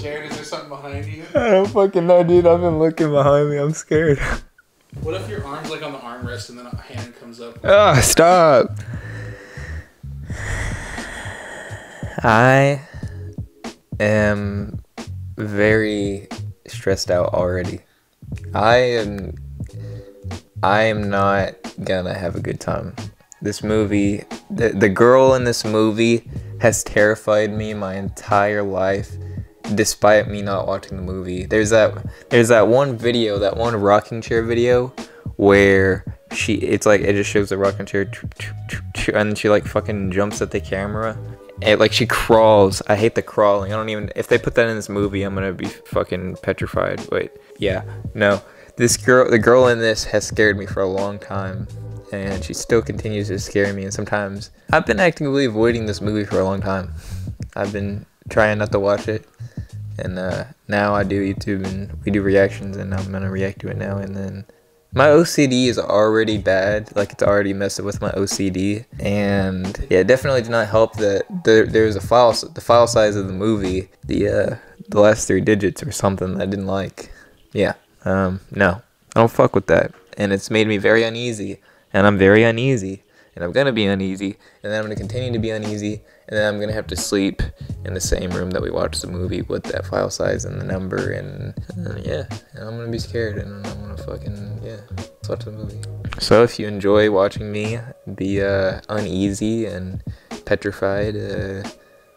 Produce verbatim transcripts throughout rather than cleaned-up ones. Jared, is there something behind you? I don't fucking know, dude. I've been looking behind me. I'm scared. What if your arm's like on the armrest and then a hand comes up? Ah, oh, stop. I am very stressed out already. I am... I am not gonna have a good time. This movie... The, the girl in this movie has terrified me my entire life, despite me not watching the movie. There's that there's that one video, that one rocking chair video, where she it's like it just shows the rocking chair and she like fucking jumps at the camera. It, like she crawls. I hate the crawling. I don't even if they put that in this movie, I'm gonna be fucking petrified. But yeah, no. This girl the girl in this has scared me for a long time, and she still continues to scare me, and sometimes I've been actively avoiding this movie for a long time. I've been trying not to watch it. And uh, now I do YouTube and we do reactions, and I'm gonna react to it now. And then my O C D is already bad, like it's already messing with my O C D. And yeah, it definitely did not help that there, there was a file, the file size of the movie, the uh, the last three digits or something that I didn't like. Yeah, um, no, I don't fuck with that. And it's made me very uneasy, and I'm very uneasy, and I'm gonna be uneasy, and then I'm gonna continue to be uneasy, and then I'm gonna have to sleep in the same room that we watched the movie with that file size and the number, and, and yeah, and I'm gonna be scared, and I'm gonna fucking, yeah, let's watch the movie. So if you enjoy watching me be uh, uneasy and petrified, uh,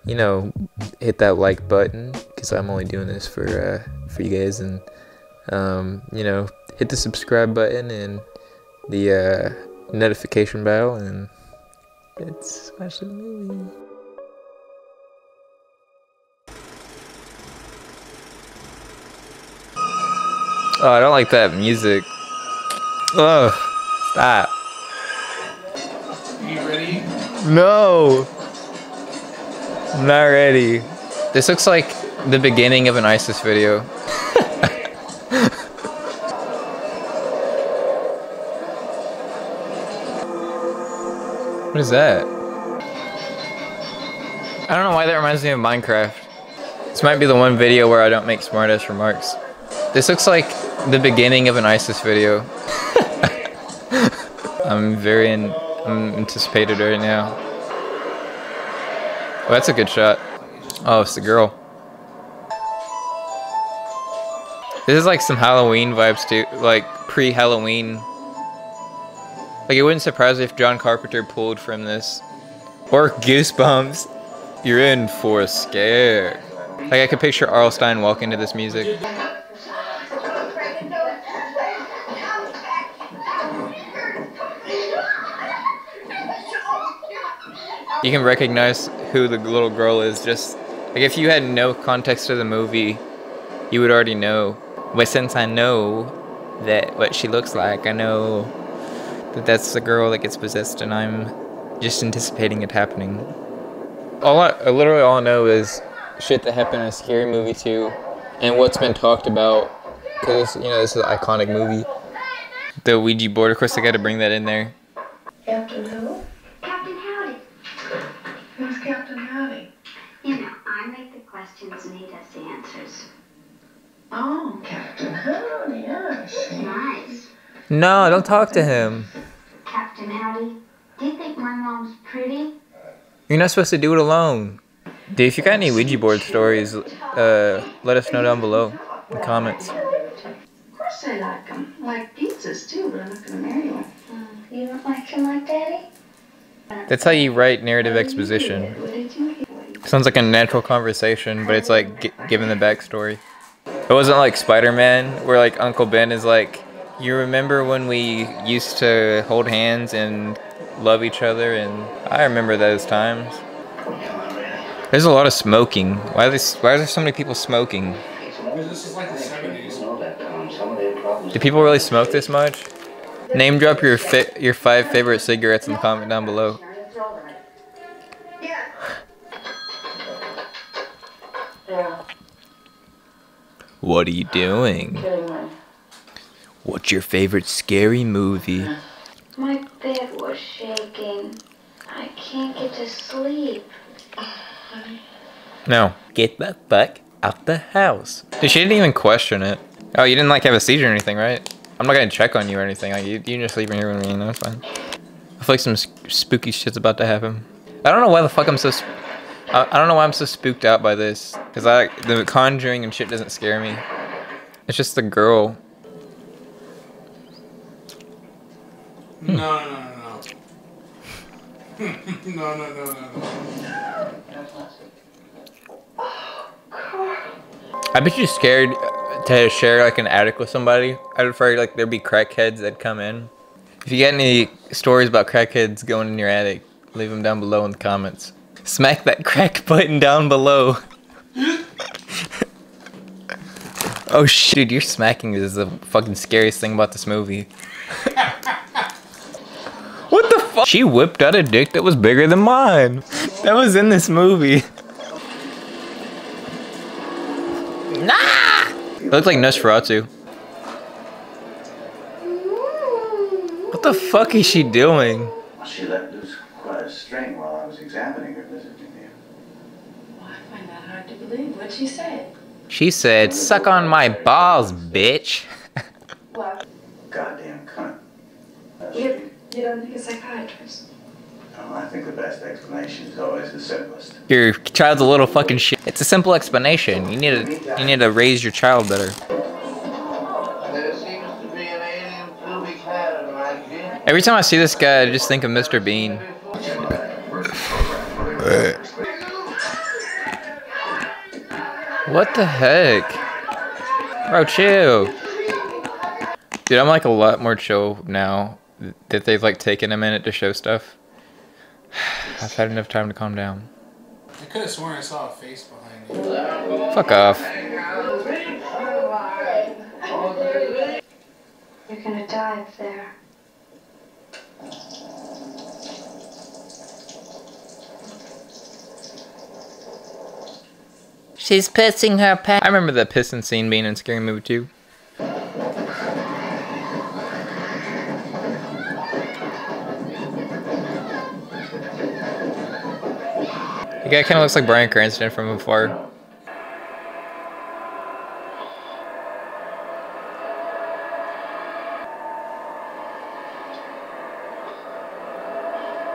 you know, hit that like button, because I'm only doing this for, uh, for you guys, and, um, you know, hit the subscribe button, and the, uh, notification bell, and it's actually a movie. Oh, I don't like that music. Ugh, stop. Are you ready? No! I'm not ready. This looks like the beginning of an ISIS video. What is that? I don't know why that reminds me of Minecraft. This might be the one video where I don't make smart-ass remarks. This looks like the beginning of an ISIS video. I'm very in, I'm anticipated right now. Oh, that's a good shot. Oh, it's the girl. This is like some Halloween vibes too, like pre-Halloween. Like, it wouldn't surprise me if John Carpenter pulled from this. Or Goosebumps. You're in for a scare. Like, I could picture Arl Stein walking to this music. You can recognize who the little girl is. Just, like, if you had no context to the movie, you would already know. But since I know that what she looks like, I know that that's the girl that gets possessed, and I'm just anticipating it happening. All I, literally all I know is shit that happened in Scary Movie two and what's been talked about, because, you know, this is an iconic movie. The Ouija board, of course I gotta bring that in there. Captain who? Captain Howdy. Who's Captain Howdy? You know, I make the questions and he does the answers. Oh, Captain Howdy, I see. Nice. No, don't talk to him. Captain Howdy, do you think my mom's pretty? You're not supposed to do it alone. Dude, if you got any Ouija board stories, uh, let us know down below in the comments. Of course I like them. I like pizzas too, but I'm not going to marry one. Um, you don't like him like Daddy? That's how you write narrative exposition. Sounds like a natural conversation, but it's like g giving the backstory. It wasn't like Spider-Man, where like Uncle Ben is like, you remember when we used to hold hands and love each other, and I remember those times. There's a lot of smoking. Why are there, why are there so many people smoking? This is like the seventies. Do people really smoke this much? Name drop your fi your five favorite cigarettes in the comment down below. What are you doing? What's your favorite scary movie? My bed was shaking. I can't get to sleep. No. Get the fuck out the house. Dude, she didn't even question it. Oh, you didn't like have a seizure or anything, right? I'm not gonna check on you or anything. Like, you, you can just leave me here with me, you know, it's fine. I feel like some spooky shit's about to happen. I don't know why the fuck I'm so sp I, I don't know why I'm so spooked out by this. Cause I, the Conjuring and shit doesn't scare me. It's just the girl. Hmm. No, no, no, no, no. No, no, no, no, no. I bet you're scared to share like an attic with somebody. I'd prefer like there'd be crackheads that come in. If you got any stories about crackheads going in your attic, leave them down below in the comments. Smack that crack button down below. Oh shit, dude, your smacking is the fucking scariest thing about this movie. What the fuck? She whipped out a dick that was bigger than mine. That was in this movie. Nah! It looked like Nosferatu. What the fuck is she doing? She let loose quite a string while I was examining her visiting you. Well, I find that hard to believe. What'd she say? She said, "Suck on my balls, bitch." What? Goddamn cunt. You, you don't think a psychiatrist? No, I think the best explanation is always the simplest. Your child's a little fucking shit. It's a simple explanation. You need to, you need to raise your child better. Every time I see this guy, I just think of Mister Bean. What the heck? Bro, chill. Dude, I'm like a lot more chill now that they've like taken a minute to show stuff. I've had enough time to calm down. I could have sworn I saw a face behind you. Fuck off. You're gonna die up there. She's pissing her pants. I remember that pissing scene being in Scary Movie two. The guy kind of looks like Brian Cranston from afar.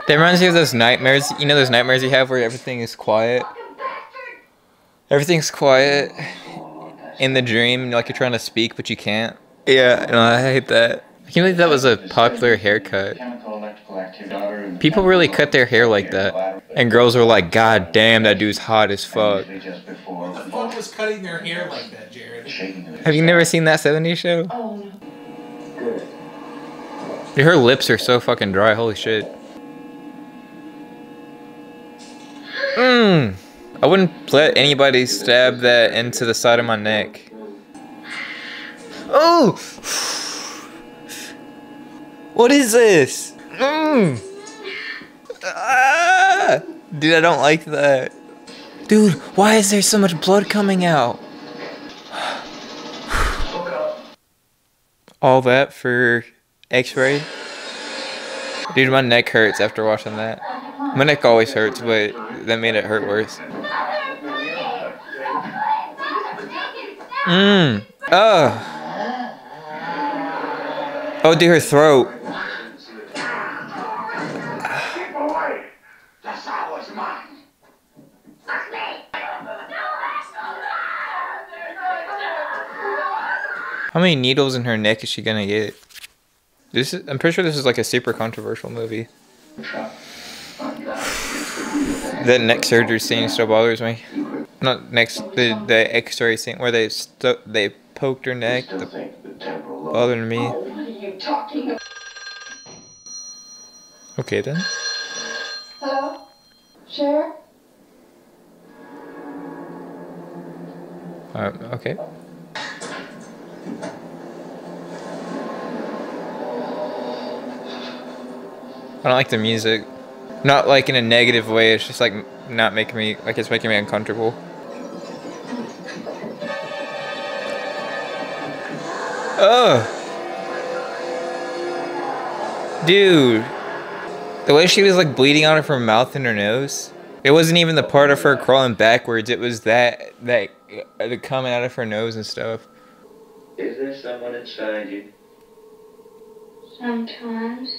That reminds me of those nightmares. You know those nightmares you have where everything is quiet? Everything's quiet in the dream, like you're trying to speak, but you can't. Yeah, no, I hate that. I can't believe that was a popular haircut. People really cut their hair like that. And girls were like, God damn, that dude's hot as fuck. What the fuck was cutting their hair like that, Jared? Have you never seen That seventies Show? Oh, no. Dude, her lips are so fucking dry, holy shit. Mmm. I wouldn't let anybody stab that into the side of my neck. Oh! What is this? Mm. Ah! Dude, I don't like that. Dude, why is there so much blood coming out? All that for x-ray? Dude, my neck hurts after watching that. My neck always hurts, but that made it hurt worse. Mmm. Oh. Oh, dude, her throat. How many needles in her neck is she gonna get? This is, I'm pretty sure this is like a super controversial movie. That neck surgery scene still bothers me. Not next the the X-ray scene where they stu they poked her neck. The, bothered me. Okay then. Hello, Cher. Um. Okay. I don't like the music. Not like in a negative way. It's just like not making me like it's making me uncomfortable. Oh, dude, the way she was like bleeding out of her mouth and her nose, it wasn't even the part of her crawling backwards, it was that that the coming out of her nose and stuff. Is there someone inside you? Sometimes.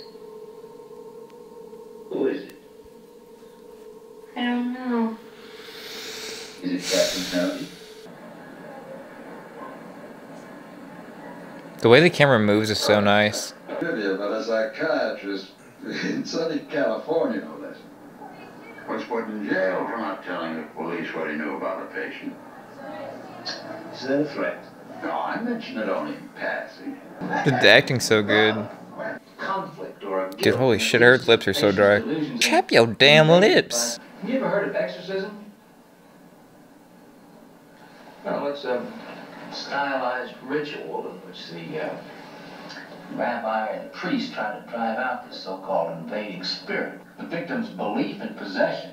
Who is it? I don't know. Is it Captain Howdy? The way the camera moves is so nice. Trivia about a psychiatrist in sunny California, no less. Was put in jail for not telling the police what he knew about a patient. Is that a threat? No, I mentioned it only in passing. The acting's so good. Conflict or a Dude, holy shit, her lips are so dry. Chap your damn lips! You ever heard of exorcism? Well, it's a stylized ritual in which the uh, rabbi and the priest try to drive out the so-called invading spirit. The victim's belief in possession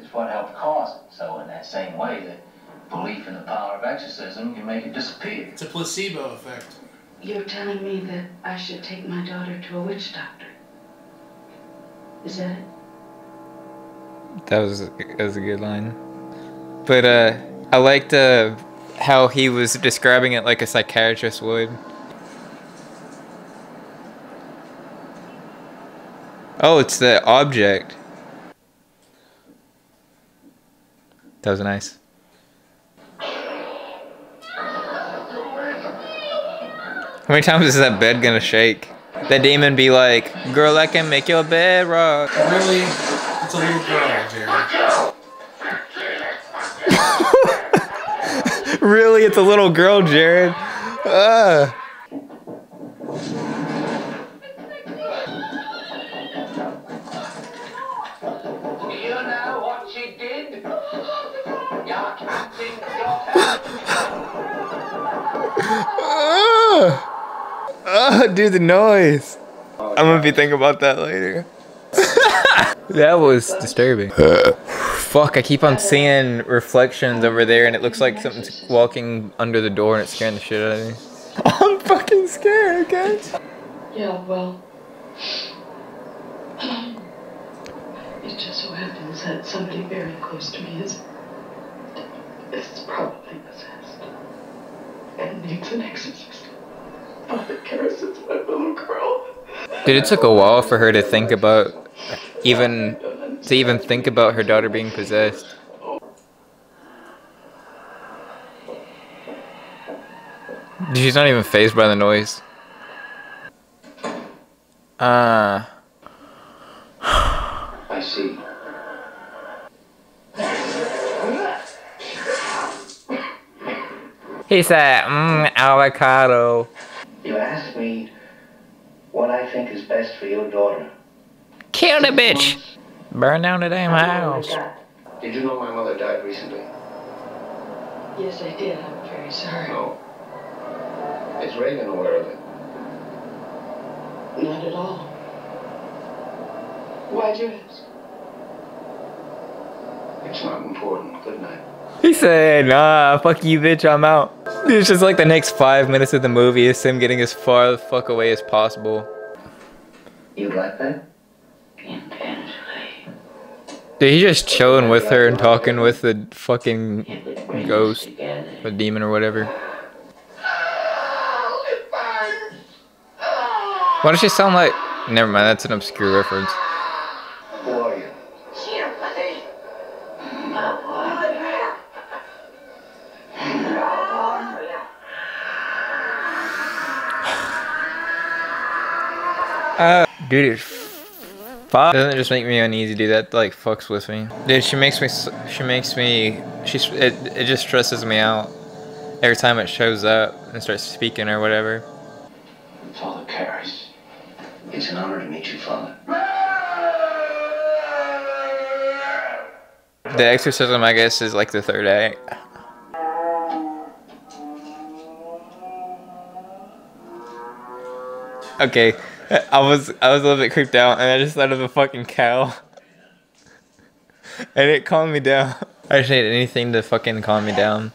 is what helped cause it. So in that same way, that belief in the power of exorcism can make it disappear. It's a placebo effect. You're telling me that I should take my daughter to a witch doctor. Is that it? That was, that was a good line. But uh, I liked uh, how he was describing it like a psychiatrist would. Oh, it's the object. That was nice. How many times is that bed gonna shake? That demon be like, girl, I can make your bed rock. Really? It's a little girl, Jared. Really? It's a little girl, Jared. Uh. Do you know what she did? Your captain got out. Oh, dude, the noise. I'm gonna be thinking about that later. That was disturbing. Fuck, I keep on seeing reflections over there and it looks like something's walking under the door and it's scaring the shit out of me. I'm fucking scared, guys. Yeah, well, it just so happens that somebody very close to me is, is probably possessed and needs an exorcist. Dude, it took a while for her to think about, even, to even think about her daughter being possessed. She's not even fazed by the noise. Uh. I see. He said, mmm, avocado. You asked me what I think is best for your daughter. Kill the bitch! Burn down the damn house. Did you know my mother died recently? Yes, I did. I'm very sorry. No. Is Reagan aware of it? Not at all. Why'd you ask? It's not important. Good night. He said, nah, fuck you, bitch, I'm out. It's just like the next five minutes of the movie is him getting as far the fuck away as possible. You like that? Intensely. Dude, he's just chilling with her and talking with the fucking ghost, the demon or whatever. Why does she sound like... Never mind, that's an obscure reference. Uh, dude, it fuck. Doesn't it just make me uneasy, dude? That like fucks with me, dude. She makes me. She makes me. She's. It. It just stresses me out every time it shows up and starts speaking or whatever. Father Karras, it's an honor to meet you, Father. The exorcism, I guess, is like the third act. Okay. I was I was a little bit creeped out, and I just thought of a fucking cow, and it calmed me down. I just need anything to fucking calm me down.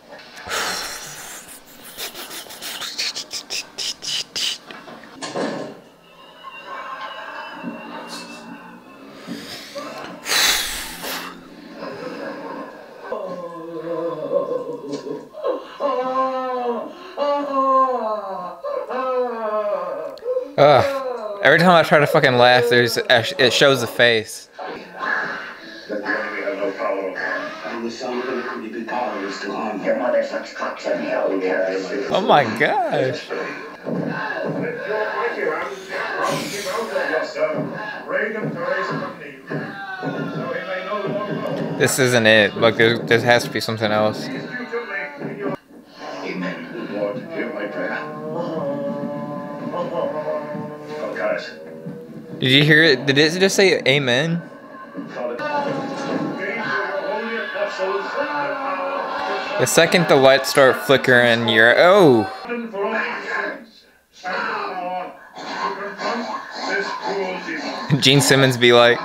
Ugh. Every time I try to fucking laugh, there's it shows the face. Oh my gosh. This isn't it. Look, there, there has to be something else. Did you hear it? Did it just say amen? The second the lights start flickering, you're oh. Gene Simmons be like,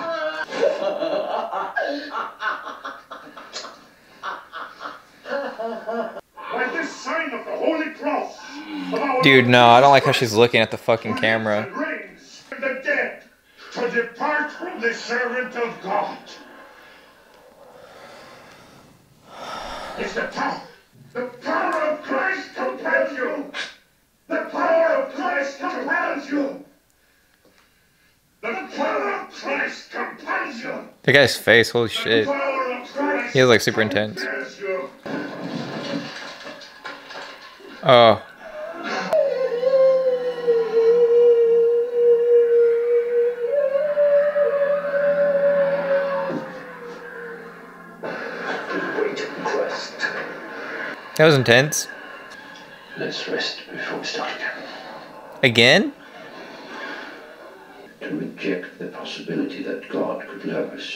dude, no, I don't like how she's looking at the fucking camera. To depart from the servant of God. It's the power. The power of Christ compels you. The power of Christ compels you. The power of Christ compels you. That guy's face, holy shit. He is like super intense. Oh. That was intense. Let's rest before we start again. Again? To reject the possibility that God could love us.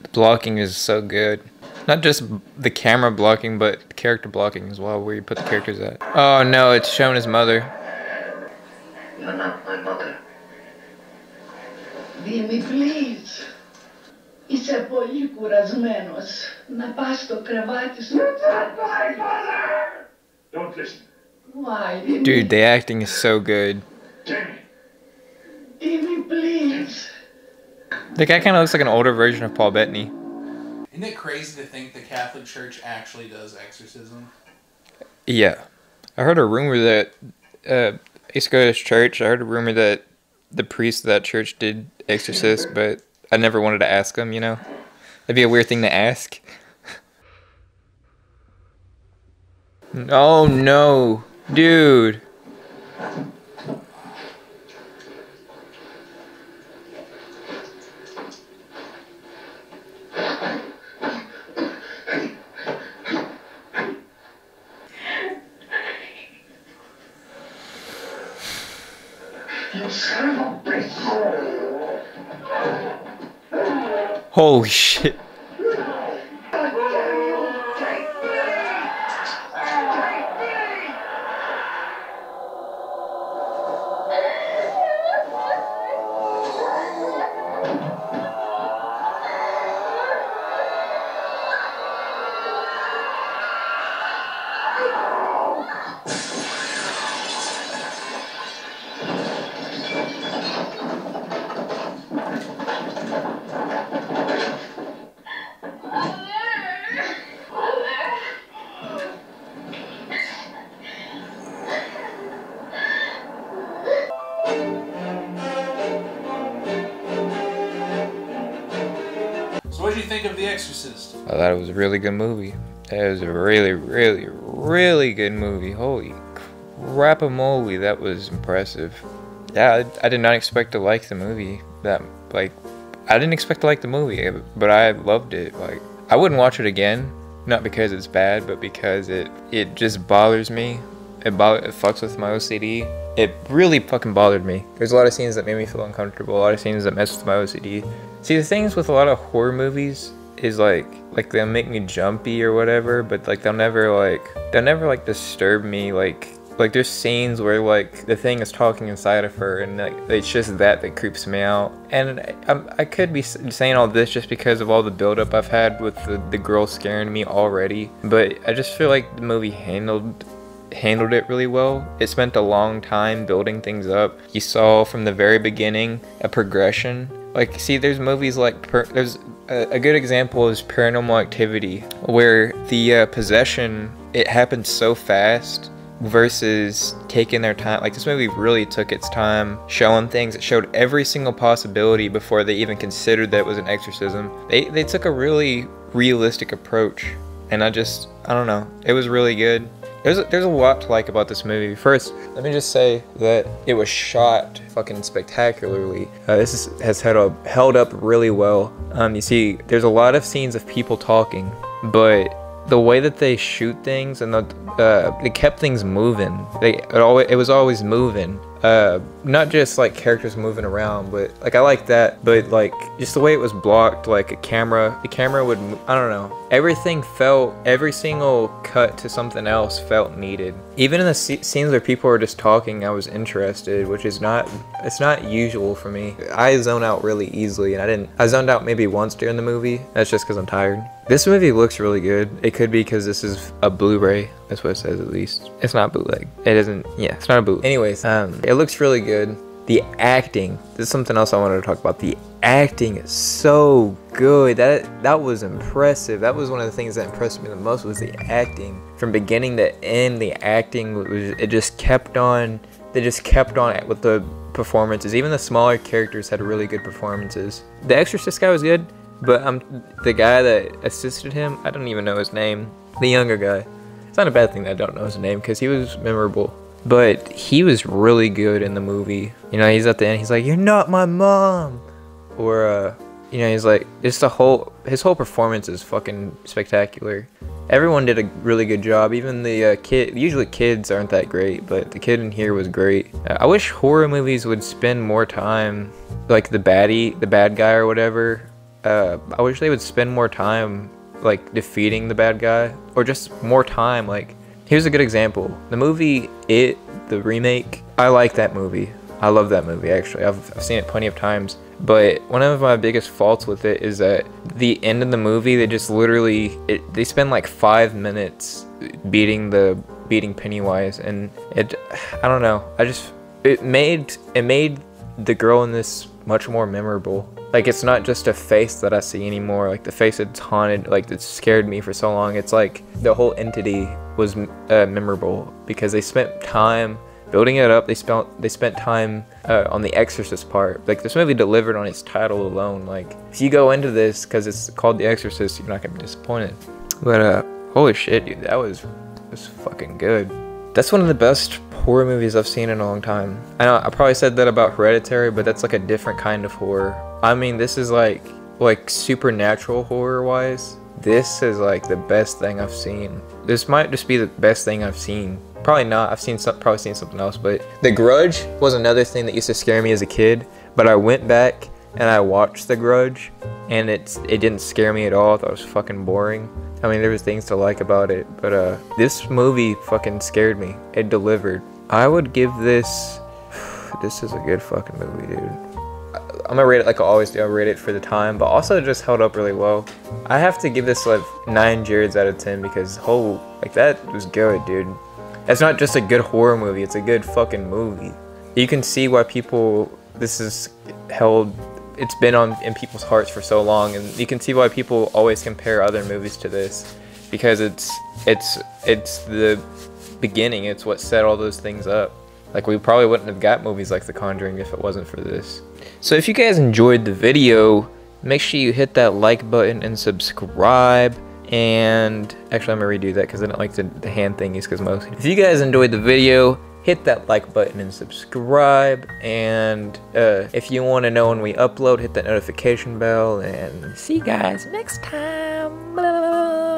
The blocking is so good. Not just the camera blocking, but character blocking as well, where you put the characters at. Oh no, it's shown his mother. You're not my mother. Leave me, please. I se poliku razmenos, napasto krevati su... Don't listen. Why? Dude, the acting is so good. Jimmy, please. The guy kind of looks like an older version of Paul Bettany. Isn't it crazy to think the Catholic Church actually does exorcism? Yeah. I heard a rumor that... Uh, I used to go to this church. I heard a rumor that the priest of that church did exorcist, but... I never wanted to ask him, you know? That'd be a weird thing to ask. Oh no, dude. You son of a bitch. Holy shit. Exorcist. I thought it was a really good movie. It was a really, really, really good movie. Holy crap-a-moly, that was impressive. Yeah, I, I did not expect to like the movie. That like, I didn't expect to like the movie, but I loved it. Like, I wouldn't watch it again, not because it's bad, but because it it just bothers me. It bo it fucks with my O C D. It really fucking bothered me. There's a lot of scenes that made me feel uncomfortable. A lot of scenes that messed with my O C D. See, the things with a lot of horror movies. Is like like they'll make me jumpy or whatever, but like they'll never like they'll never like disturb me. Like like there's scenes where like the thing is talking inside of her, and like it's just that that creeps me out. And I, I, I could be saying all this just because of all the buildup I've had with the, the girl scaring me already, but I just feel like the movie handled handled it really well. It spent a long time building things up. You saw from the very beginning a progression. Like, see, there's movies like per there's a good example is Paranormal Activity, where the uh, possession, it happens so fast versus taking their time. Like, this movie really took its time showing things. It showed every single possibility before they even considered that it was an exorcism. They, they took a really realistic approach, and I just, I don't know, it was really good. There's a, there's a lot to like about this movie. First, let me just say that it was shot fucking spectacularly. Uh, this is, has had a, held up really well. Um, you see, there's a lot of scenes of people talking, but the way that they shoot things and the, uh, they kept things moving. They it, always, it was always moving. Uh, not just like characters moving around, but like I like that, but like just the way it was blocked, like a camera, the camera would, I don't know, everything felt, every single cut to something else felt needed. Even in the scenes where people were just talking, I was interested, which is not, it's not usual for me. I zone out really easily, and I didn't, I zoned out maybe once during the movie. That's just because I'm tired. This movie looks really good. It could be because this is a Blu-ray. That's what it says, at least. It's not bootleg. It isn't, yeah, it's not a bootleg. Anyways, um, it looks really good. The acting, this is something else I wanted to talk about. The acting is so good. That that was impressive. That was one of the things that impressed me the most, was the acting. From beginning to end, the acting, was, it just kept on, they just kept on with the performances. Even the smaller characters had really good performances. The Exorcist guy was good, but um, the guy that assisted him, I don't even know his name. The younger guy. It's not a bad thing that I don't know his name, because he was memorable, but he was really good in the movie. You know, he's at the end, he's like, "You're not my mom," or uh you know, he's like, it's the whole, his whole performance is fucking spectacular. Everyone did a really good job. Even the uh, kid, usually kids aren't that great, but the kid in here was great. I wish horror movies would spend more time, like the baddie, the bad guy or whatever, uh I wish they would spend more time like defeating the bad guy, or just more time. Like, here's a good example, the movie It, the remake. I like that movie. I love that movie, actually. I've, I've seen it plenty of times, but one of my biggest faults with it is that the end of the movie, they just literally it, they spend like five minutes beating the beating Pennywise, and it I don't know, I just it made it made the girl in this much more memorable. Like, it's not just a face that I see anymore, like the face that's haunted, like that scared me for so long. It's like the whole entity was uh, memorable because they spent time building it up. They spent they spent time uh, on the Exorcist part. Like, this movie delivered on its title alone. Like, if you go into this because it's called The Exorcist, you're not gonna be disappointed. But uh, holy shit, dude, that was that was fucking good. That's one of the best horror movies I've seen in a long time. I know I probably said that about Hereditary, but that's like a different kind of horror. I mean, this is like like supernatural horror wise. This is like the best thing I've seen. This might just be the best thing I've seen. Probably not. I've seen some, probably seen something else, but The Grudge was another thing that used to scare me as a kid. But I went back and I watched The Grudge, and it's it didn't scare me at all. I thought it was fucking boring. I mean, there was things to like about it, but uh, this movie fucking scared me. It delivered. I would give this. This is a good fucking movie, dude. I'm gonna rate it like I always do. I rate it for the time, but also it just held up really well. I have to give this like nine Jareds out of ten, because whole like that was good, dude. That's not just a good horror movie; it's a good fucking movie. You can see why people this is held. It's been on in people's hearts for so long, and you can see why people always compare other movies to this, because it's it's it's the beginning. It's what set all those things up. Like, we probably wouldn't have got movies like The Conjuring if it wasn't for this. So if you guys enjoyed the video, make sure you hit that like button and subscribe. And actually, I'm going to redo that because I don't like the, the hand thingies because most. If you guys enjoyed the video, hit that like button and subscribe. And uh, if you want to know when we upload, hit that notification bell. And see you guys next time. Blah.